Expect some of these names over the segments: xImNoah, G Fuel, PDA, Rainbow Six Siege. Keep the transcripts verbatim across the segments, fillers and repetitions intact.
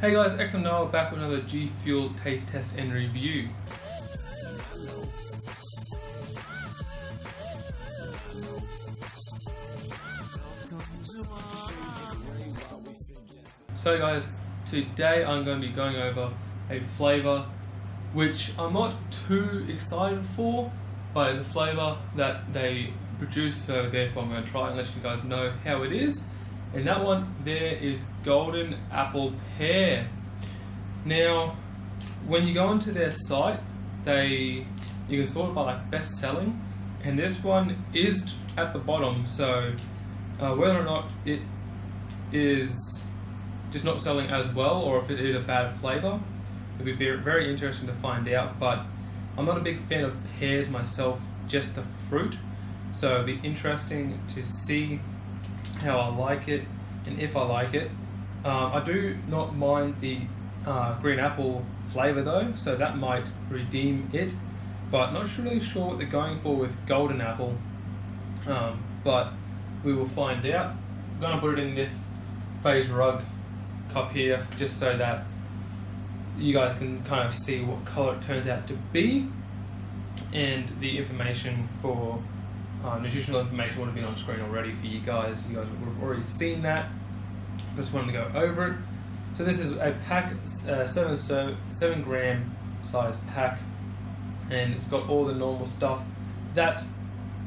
Hey guys, xImNoah back with another G Fuel taste test and review. So guys, today I'm going to be going over a flavour which I'm not too excited for, but it's a flavour that they produce, so therefore I'm going to try it and let you guys know how it is. And that one there is golden apple pear. Now, when you go onto their site, they you can sort it by like best selling, and this one is at the bottom. So uh, whether or not it is just not selling as well, or if it is a bad flavour, it'll be very, very interesting to find out. But I'm not a big fan of pears myself, just the fruit. So it'll be interesting to see how I like it, and if I like it. Um, I do not mind the uh, green apple flavour though, so that might redeem it, but not really sure what they're going for with golden apple, um, but we will find out. I'm going to put it in this phase rug cup here, just so that you guys can kind of see what colour it turns out to be, and the information for Uh, nutritional information would have been on screen already for you guys. You guys would have already seen that. Just wanted to go over it. So this is a pack, uh, seven, so, seven gram size pack, and it's got all the normal stuff that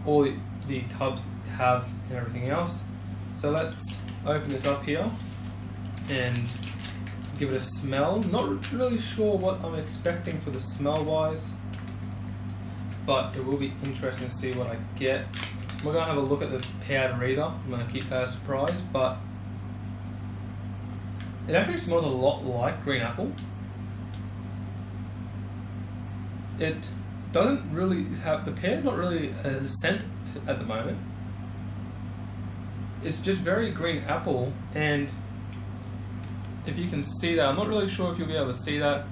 all the, the tubs have and everything else. So let's open this up here and give it a smell. Not really sure what I'm expecting for the smell wise, but it will be interesting to see what I get. We're gonna have a look at the powder either. I'm gonna keep that a surprise, but it actually smells a lot like green apple. It doesn't really have, the pear's not really a scent at the moment. It's just very green apple, and if you can see that, I'm not really sure if you'll be able to see that.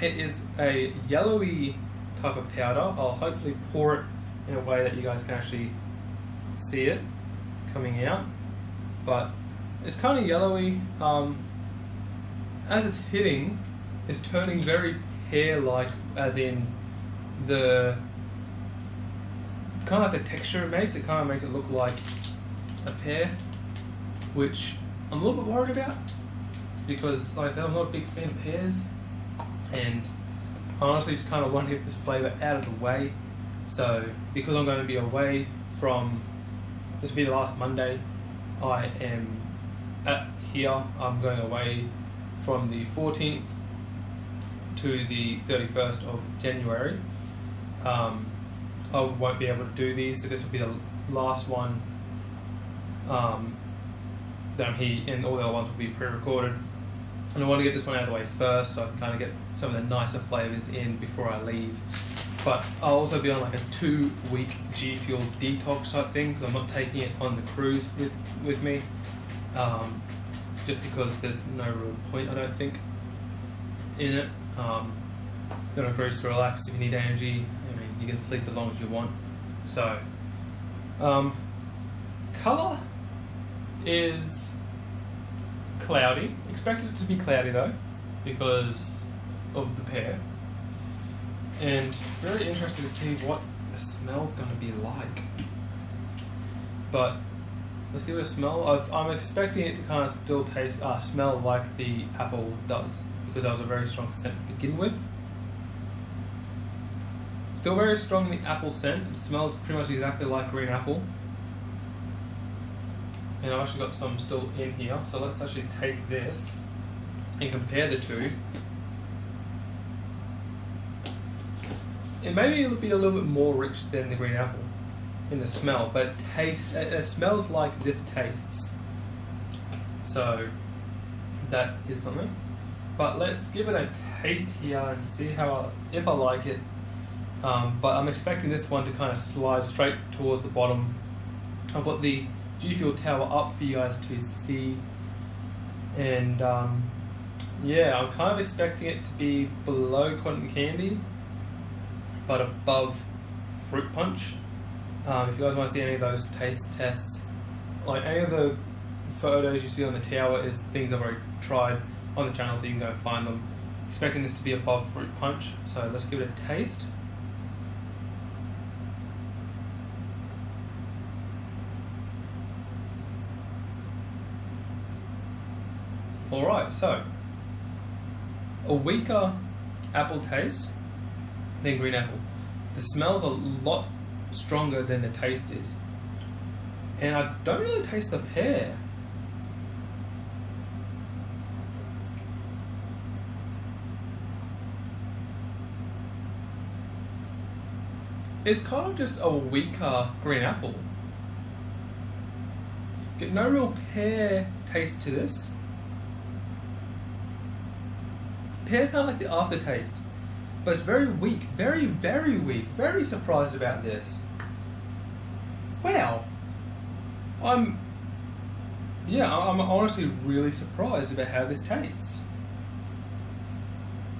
It is a yellowy type of powder. I'll hopefully pour it in a way that you guys can actually see it coming out, but it's kind of yellowy. Um, as it's hitting, it's turning very pear-like, as in the kind of like the texture it makes. It kind of makes it look like a pear, which I'm a little bit worried about, because like I said, I'm not a big fan of pears, and I honestly just kind of want to get this flavour out of the way. So because I'm going to be away from, this will be the last Monday I am at here, I'm going away from the fourteenth to the thirty-first of January. Um, I won't be able to do these, so this will be the last one um, that I'm here, and all the other ones will be pre-recorded. And I want to get this one out of the way first, so I can kind of get some of the nicer flavours in before I leave. But I'll also be on like a two week G Fuel detox type thing, because I'm not taking it on the cruise with, with me. Um, just because there's no real point, I don't think, in it. Um, you're on a cruise to relax if you need energy. I mean, you can sleep as long as you want. So, um, colour is cloudy. Expected it to be cloudy though, because of the pear. And very interested to see what the smell's going to be like. But let's give it a smell. I've, I'm expecting it to kind of still taste, uh, smell like the apple does, because that was a very strong scent to begin with. Still very strong in the apple scent. It smells pretty much exactly like green apple. And I've actually got some still in here, so let's actually take this and compare the two. And maybe it'll be a little bit more rich than the green apple in the smell, but it tastes, it smells like this tastes. So that is something. But let's give it a taste here and see how I, if I like it. Um, but I'm expecting this one to kind of slide straight towards the bottom. I've got the G Fuel tower up for you guys to see, and um, yeah, I'm kind of expecting it to be below cotton candy but above fruit punch. Um, if you guys want to see any of those taste tests, like any of the photos you see on the tower is things I've already tried, on the channel so you can go and find them. Expecting this to be above fruit punch, so let's give it a taste. Alright, so a weaker apple taste than green apple. The smell's a lot stronger than the taste is. And I don't really taste the pear. It's kind of just a weaker green apple. Get no real pear taste to this. Pear's kind of like the aftertaste, but it's very weak, very, very weak. Very surprised about this. Wow. I'm, yeah, I'm honestly really surprised about how this tastes.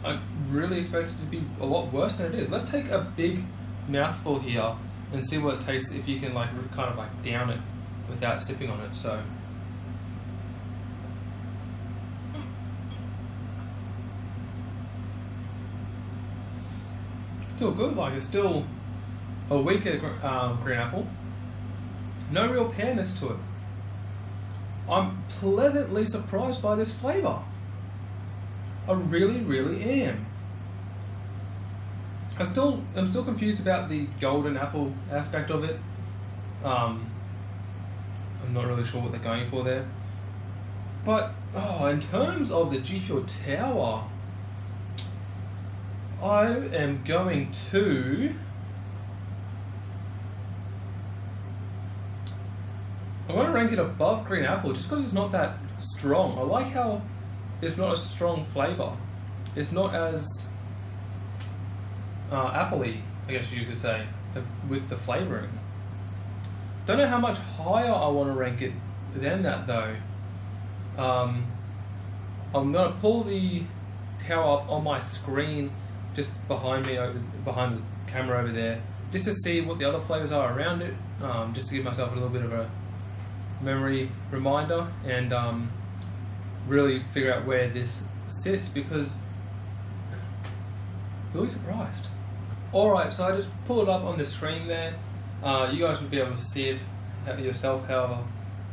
I really expected it to be a lot worse than it is. Let's take a big mouthful here and see what it tastes, if you can like kind of like down it without sipping on it. So still good, like it's still a weaker uh, green apple. No real pearness to it. I'm pleasantly surprised by this flavour. I really, really am. I still, I'm still confused about the golden apple aspect of it. Um, I'm not really sure what they're going for there. But oh, in terms of the G Fuel Tower, I am going to. I want to rank it above green apple just because it's not that strong. I like how it's not a strong flavour. It's not as Uh, apple-y, I guess you could say, to, with the flavouring. Don't know how much higher I want to rank it than that though. Um, I'm going to pull the tower up on my screen just behind me, over, behind the camera over there, just to see what the other flavours are around it, um, just to give myself a little bit of a memory reminder and um, really figure out where this sits, because really surprised. Alright, so I just pulled it up on the screen there. Uh, you guys would be able to see it yourself, however.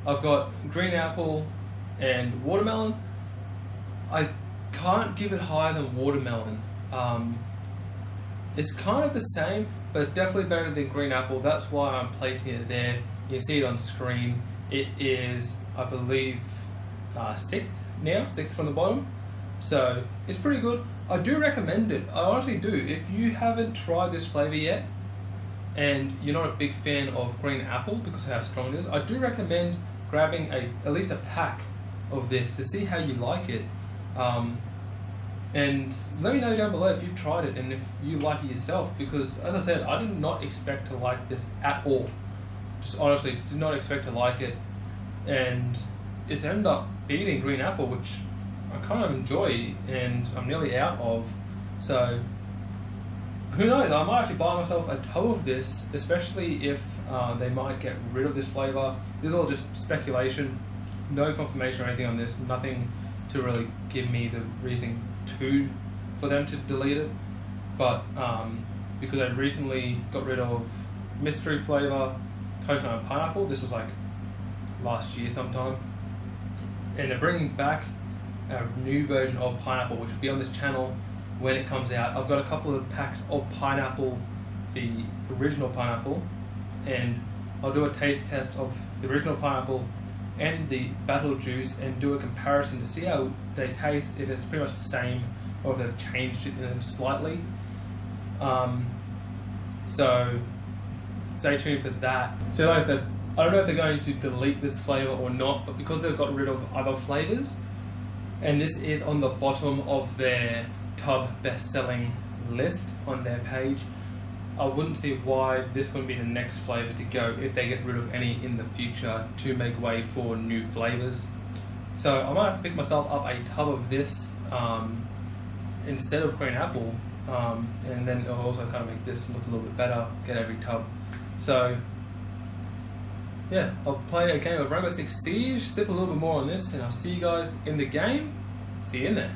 I've got green apple and watermelon. I can't give it higher than watermelon. Um, it's kind of the same, but it's definitely better than green apple. That's why I'm placing it there. You can see it on screen. It is, I believe, uh, sixth now, sixth from the bottom. So it's pretty good. I do recommend it. I honestly do. If you haven't tried this flavour yet and you're not a big fan of green apple because of how strong it is, I do recommend grabbing a at least a pack of this to see how you like it. Um, and let me know down below if you've tried it and if you like it yourself, because as I said, I did not expect to like this at all. Just honestly, just did not expect to like it. And it's ended up beating green apple, which I kind of enjoy and I'm nearly out of, so who knows, I might actually buy myself a tub of this, especially if uh, they might get rid of this flavour. This is all just speculation, no confirmation or anything on this, nothing to really give me the reasoning to for them to delete it, but um, because I recently got rid of mystery flavour, coconut and pineapple, this was like last year sometime, and they're bringing back a new version of pineapple, which will be on this channel when it comes out. I've got a couple of packs of pineapple, the original pineapple, and I'll do a taste test of the original pineapple and the battle juice and do a comparison to see how they taste, if it's pretty much the same or if they've changed it slightly. Um, so stay tuned for that. So like I said, I don't know if they're going to delete this flavour or not, but because they've got rid of other flavours, and this is on the bottom of their tub best-selling list on their page, I wouldn't see why this wouldn't be the next flavour to go if they get rid of any in the future to make way for new flavours. So I might have to pick myself up a tub of this um, instead of green apple, um, and then it'll also kind of make this look a little bit better, get every tub. So yeah, I'll play a game of Rainbow Six Siege, sip a little bit more on this, and I'll see you guys in the game. See you in there.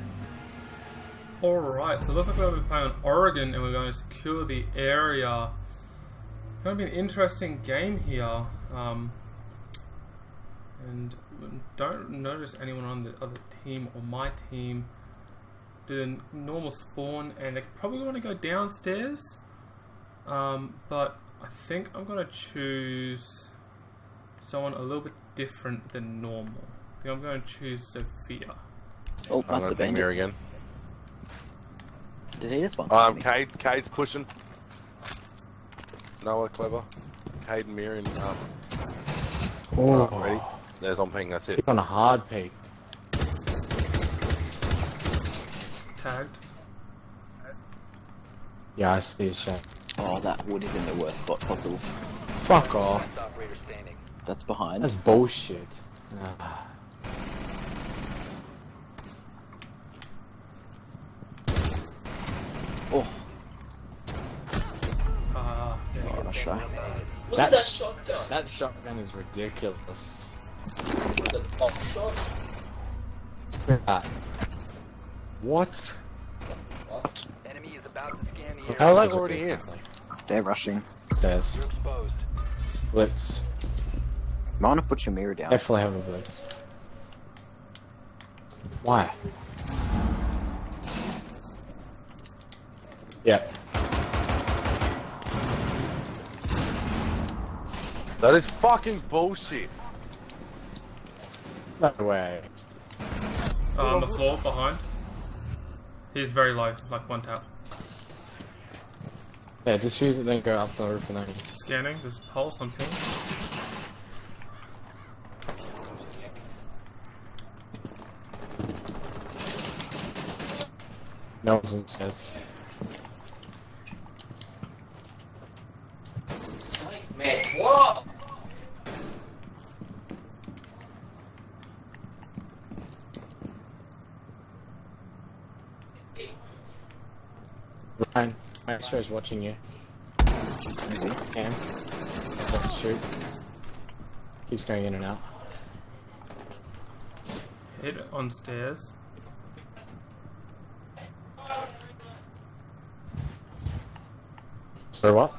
Alright, so it looks like we're going to be playing on Oregon and we're going to secure the area. It's going to be an interesting game here. Um, and don't notice anyone on the other team or my team. Do the normal spawn, and they probably want to go downstairs. Um, but I think I'm going to choose someone a little bit different than normal. I think I'm going to choose Sophia. Oh, that's a banger again. Did he just one? Um, Cade, Cade's pushing. Noah, clever. Cade and Miriam. Um, oh, uh, ready? There's on ping. That's it. He's on a hard peak. Tagged. Yeah, I see a shot. Oh, that would have been the worst spot possible. Fuck off. That's behind. That's bullshit. Ah. Oh. Uh, yeah, what a shot. That, that, shot that shotgun is ridiculous. That's an off shot. Ah. What? What? Enemy is about to scan the area. How are they already here? They're rushing. Stairs. Blitz. You might want to put your mirror down. Definitely have a blitz. Why? Yeah. That is fucking bullshit. No way. Uh, on the floor, behind. He's very low, like one tap. Yeah, just use it then go up the roof and then... Scanning, there's a pulse on ping. No one's in chest. What? Ryan, my extra's watching you. Scam. Let's shoot. Keeps going in and out. Hit on stairs. For what?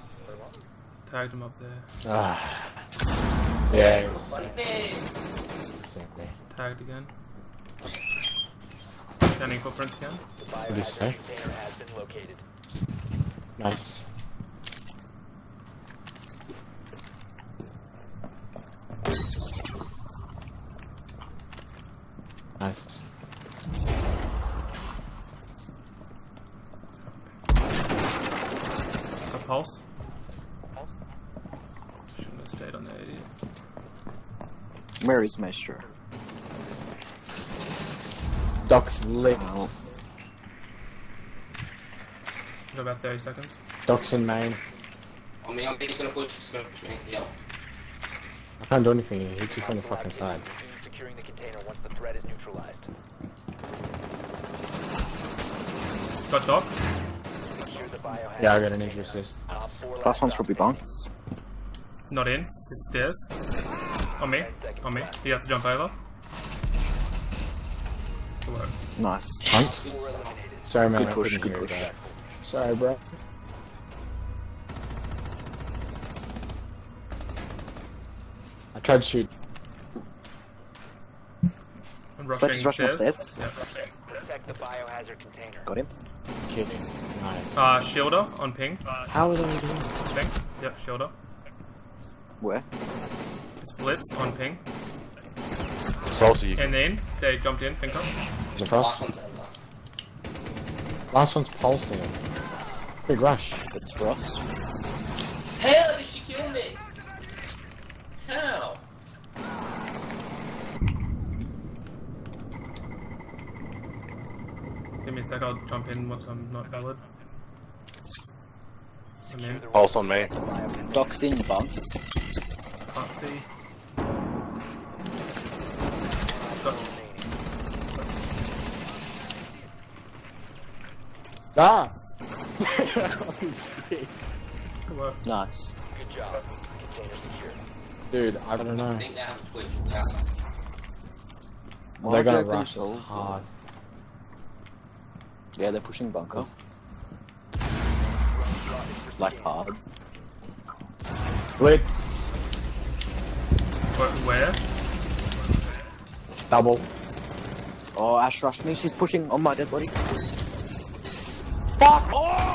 Tagged him up there. Ah. Yeah, it was... Tagged again. Scanning footprints again. What did he say? Nice. Nice. A pulse. Stayed on the idiot. Where is Maestro? Doc's lit. Oh. Got about thirty seconds. Doc's in main. On me, I'm just gonna push. Just gonna push me. Yeah. I can't do anything here. He's just on the fucking side. Securing the container once the threat is neutralized. Got Doc? Yeah, I got an injury assist. Last one's probably bunks. Not in, it's stairs. On me, on me. You have to jump over. Nice. Nice. Sorry, man. Good push, good push. Back. Sorry, bro. I tried to shoot. I'm rushing stairs. stairs. Yeah, rushing. Protect the biohazard container. Got him. Kidding. Nice. Uh, shielder on ping. Uh, How are they doing? Ping. Yep, shielder. Where? It's blitz on ping. Salty. And then they jumped in, think up. The first one. Last one's pulsing. Big rush. It's for us. How did she kill me? How? Give me a sec, I'll jump in once I'm not valid. Pulse on me. Doc's in the bunks. Can't see. Ah! Holy shit. Good work. Nice. Good job. Dude, I don't know. They're gonna rush us hard. Yeah, they're pushing bunker. Like hard. Blitz. What, where? Double. Oh, Ash rushed me. She's pushing on my dead body. Fuck! Oh!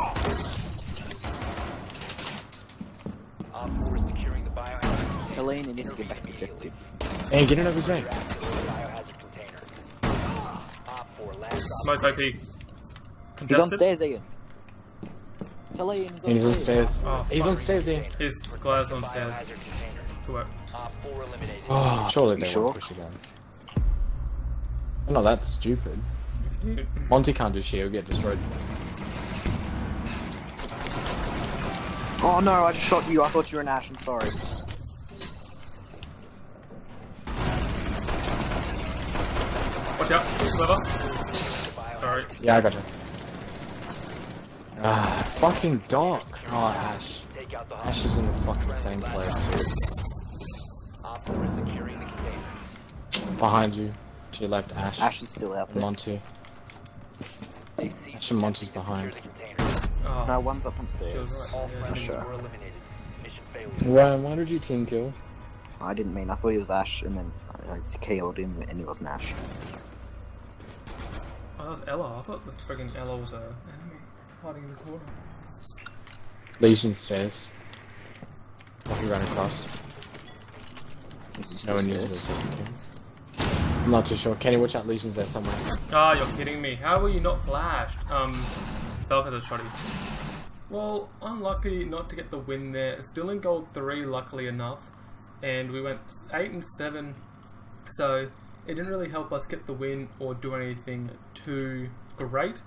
Helene, you need to get back to objective. Hey, get another drink. Smoke O P. He's on stairs, Ian. Helene, he's on he's stairs. Stairs. Oh, he's on stairs, Ian. His glass on stairs. Good work. Oh, surely they sure? won't push again. I'm not that stupid. Monty can't do shit, he'll get destroyed. Oh no, I just shot you, I thought you were an Ash, I'm sorry. Watch out, clever. Sorry. Yeah, I got you. Ah, fucking dog. Oh, Ash. Ash is in the fucking same place. Behind you. To your left, Ash. Ash is still out there. Monty. Ash and Monty's behind. Oh. No, one's up on stairs. Yeah, sure. Why, why did you team kill? I didn't mean, I thought he was Ash, and then I K O'd him, and he wasn't Ash. Oh, that was Ella. I thought the friggin' Ella was an enemy hiding in the corner. Legion stairs. Oh, he ran across. No one uses this. I'm not too sure. Kenny, watch out, Legion's there somewhere. Ah, oh, you're kidding me. How were you not flashed? Um, Belka just shot him. Well, unlucky not to get the win there. Still in gold three, luckily enough. And we went eight and seven. So, it didn't really help us get the win or do anything too great.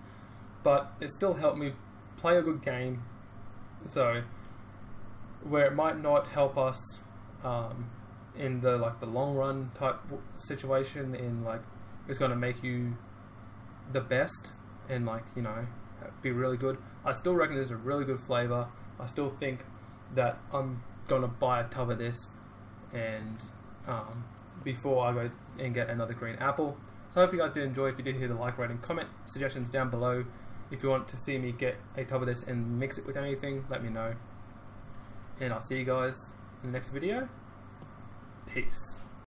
But it still helped me play a good game. So, where it might not help us... Um, in the like the long run type situation, in like it's gonna make you the best and like you know be really good. I still reckon there's a really good flavor. I still think that I'm gonna buy a tub of this and um, before I go and get another green apple. So I hope you guys did enjoy. If you did, hit the like, rating, comment, suggestions down below. If you want to see me get a tub of this and mix it with anything, let me know. And I'll see you guys in the next video. Peace.